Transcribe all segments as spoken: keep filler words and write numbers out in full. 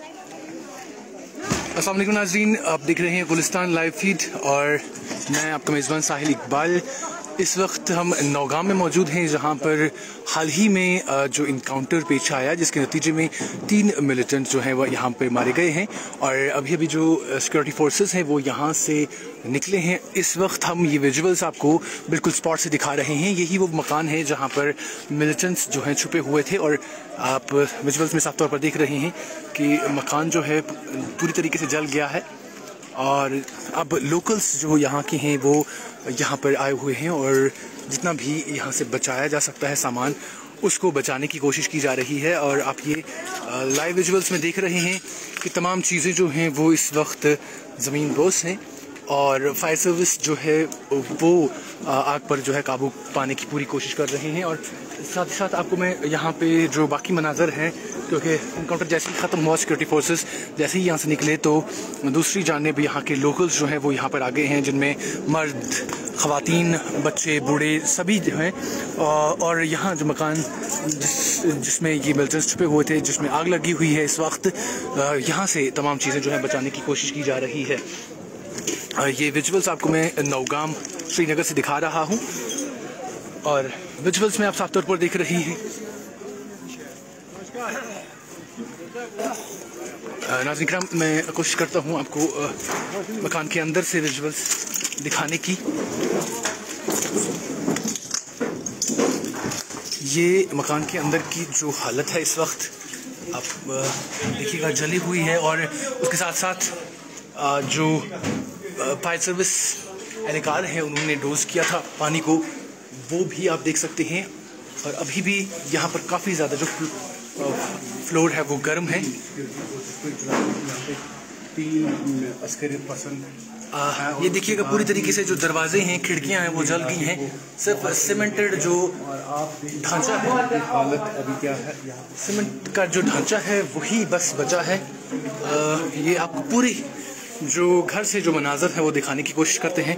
अस्सलाम वालेकुम नाज़रीन, आप देख रहे हैं गुलिस्तान लाइव फीड और मैं आपका मेज़बान साहिल इकबाल। इस वक्त हम नौगाम में मौजूद हैं जहां पर हाल ही में जो इनकाउंटर पेश आया जिसके नतीजे में तीन मिलिटेंट जो हैं वह यहां पर मारे गए हैं और अभी अभी जो सिक्योरिटी फोर्सेस हैं वो यहां से निकले हैं। इस वक्त हम ये विजुअल्स आपको बिल्कुल स्पॉट से दिखा रहे हैं। यही वो मकान है जहां पर मिलिटेंट्स जो हैं छुपे हुए थे और आप विजुअल्स में साफ तौर पर देख रहे हैं कि मकान जो है पूरी तरीके से जल गया है और अब लोकल्स जो यहाँ के हैं वो यहाँ पर आए हुए हैं और जितना भी यहाँ से बचाया जा सकता है सामान उसको बचाने की कोशिश की जा रही है। और आप ये लाइव विजुअल्स में देख रहे हैं कि तमाम चीज़ें जो हैं वो इस वक्त ज़मीन बोस हैं और फायर सर्विस जो है वो आग पर जो है काबू पाने की पूरी कोशिश कर रहे हैं। और साथ ही साथ आपको मैं यहाँ पे जो बाकी मनाजर हैं, क्योंकि इनकाउंटर जैसे ही ख़त्म हुआ, सिक्योरिटी फोर्सेस जैसे ही यहाँ से निकले तो दूसरी जानिब यहाँ के लोकल्स जो हैं वो यहाँ पर आ गए हैं जिनमें मर्द, ख़वातीन, बच्चे, बूढ़े सभी जो हैं। और यहाँ जो मकान जिस जिसमें ये मिलिटेंट्स छुपे हुए थे, जिसमें आग लगी हुई है, इस वक्त यहाँ से तमाम चीज़ें जो हैं बचाने की कोशिश की जा रही है। ये विजुअल्स आपको मैं नौगाम श्रीनगर से दिखा रहा हूँ और विजुअल्स में आप साफ तौर पर देख रहे हैं। नाज़रीन किराम, मैं कोशिश करता हूँ आपको मकान के अंदर से विजुअल्स दिखाने की। ये मकान के अंदर की जो हालत है इस वक्त आप देखिएगा, जली हुई है और उसके साथ साथ जो फायर सर्विस एहलकार हैं उन्होंने डोज किया था पानी को, वो भी आप देख सकते हैं। और अभी भी यहाँ पर काफ़ी ज़्यादा जो फ्लोर है वो गर्म है। ये देखिएगा पूरी तरीके से जो दरवाजे हैं, खिड़कियाँ हैं वो जल गई हैं। सिर्फ सीमेंटेड जो ढांचा है, हालत अभी क्या है, सीमेंट का जो ढांचा है वही बस बचा है। ये आपको पूरी जो घर से जो मनाजर है वो दिखाने की कोशिश करते हैं।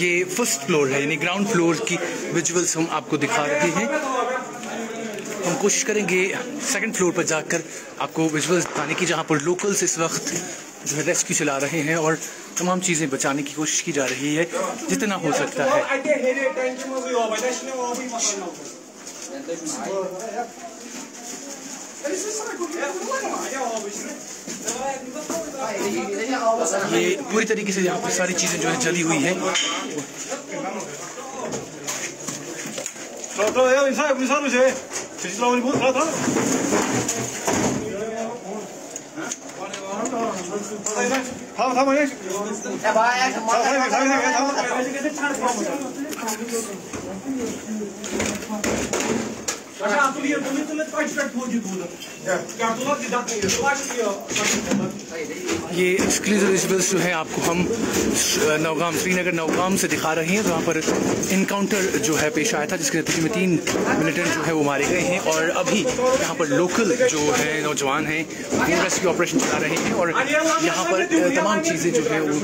ये फर्स्ट फ्लोर है, यानी ग्राउंड फ्लोर की विजुअल्स हम आपको दिखा रहे हैं। हम कोशिश करेंगे सेकंड फ्लोर पर जाकर आपको विजुअल्स दिखाने की, जहां पर लोकल्स इस वक्त जो है रेस्क्यू चला रहे हैं और तमाम चीज़ें बचाने की कोशिश की जा रही है जितना हो सकता है। ये पूरी तरीके से यहाँ पर सारी चीजें जो है जली हुई है। ये एक्सक्लूसिव विजुअल्स जो है आपको हम नौगाम श्रीनगर नौगाम से दिखा रहे हैं जहाँ पर इनकाउंटर जो है पेश आया था जिसके नतीजे में तीन मिलिटेंट जो है वो मारे गए हैं। और अभी यहाँ पर लोकल जो है नौजवान हैं वो रेस्क्यू ऑपरेशन चला रहे हैं और यहाँ पर तमाम चीज़ें जो है वो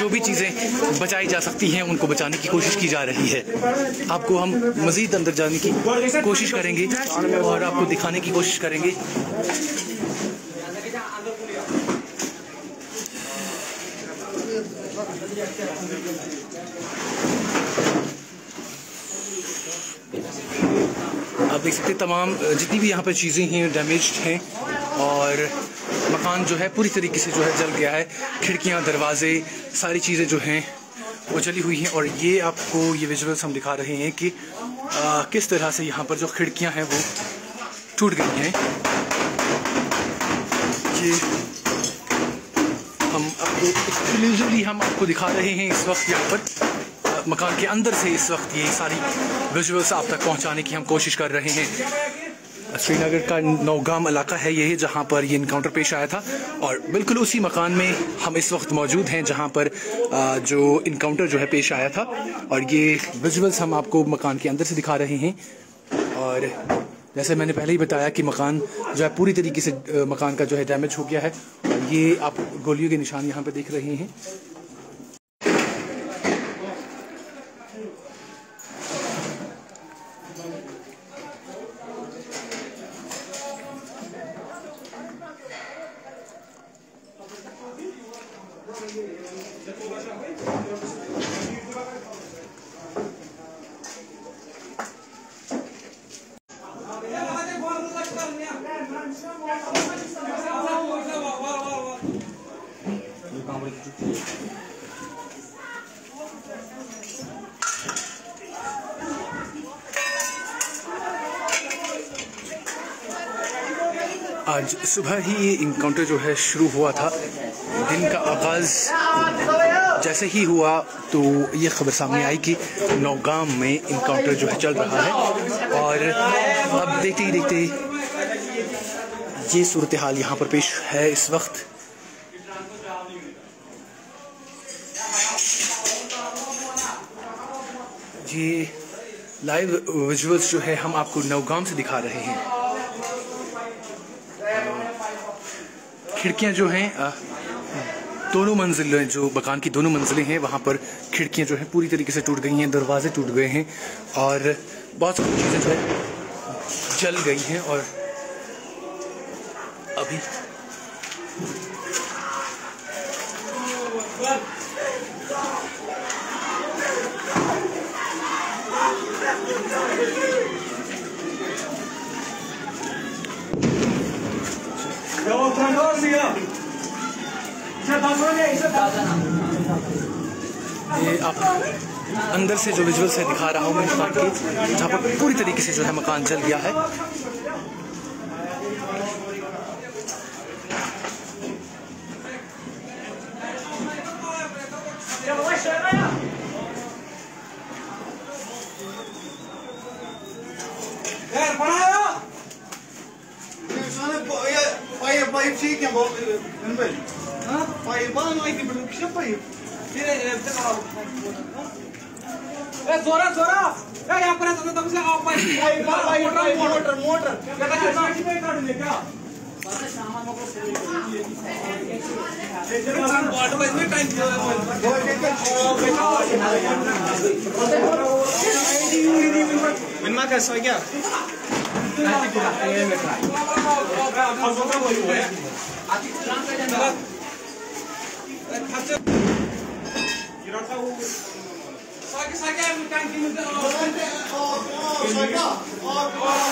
जो भी चीज़ें बचाई जा सकती हैं उनको बचाने की कोशिश की जा रही है। आपको हम मज़ीद अंदर जाने की कोशिश करेंगे और आपको दिखाने की कोशिश करेंगे। आप देख सकते हैं तमाम जितनी भी यहाँ पर चीज़ें हैं डैमेज्ड हैं और मकान जो है पूरी तरीके से जो है जल गया है। खिड़कियाँ, दरवाजे, सारी चीज़ें जो हैं वो जली हुई हैं। और ये आपको ये विजुअल्स हम दिखा रहे हैं कि आ, किस तरह से यहाँ पर जो खिड़कियाँ हैं वो टूट गई हैं। ये हम आपको एक्सक्लूसिवली हम आपको दिखा रहे हैं इस वक्त यहाँ पर आ, मकान के अंदर से इस वक्त ये सारी विजुअल्स आप तक पहुँचाने की हम कोशिश कर रहे हैं। श्रीनगर का नौगाम इलाका है यही जहाँ पर ये इनकाउंटर पेश आया था और बिल्कुल उसी मकान में हम इस वक्त मौजूद हैं जहाँ पर जो इनकाउंटर जो है पेश आया था। और ये विजुअल्स हम आपको मकान के अंदर से दिखा रहे हैं। और जैसे मैंने पहले ही बताया कि मकान जो है पूरी तरीके से मकान का जो है डैमेज हो गया है। ये आप गोलियों के निशान यहाँ पर देख रहे हैं। आज सुबह ही ये इनकाउंटर जो है शुरू हुआ था। दिन का आगाज़ जैसे ही हुआ तो ये खबर सामने आई कि नौगाम में इनकाउंटर जो है चल रहा है और अब देखते ही देखते ये सूरत हाल यहाँ पर पेश है इस वक्त। ये लाइव विजुअल्स जो है हम आपको नौगाम से दिखा रहे हैं। खिड़कियां जो हैं दोनों मंजिलें जो मकान की दोनों मंजिलें हैं वहाँ पर खिड़कियां जो हैं पूरी तरीके से टूट गई हैं, दरवाजे टूट गए हैं और बहुत सारी चीज़ें जो है जल गई हैं। और अभी ये आप अंदर से जो विजुअल से दिखा रहा हूँ मैं मकान की, जहाँ पर पूरी तरीके से जो है मकान जल गया है। ठीक है क्या साके साके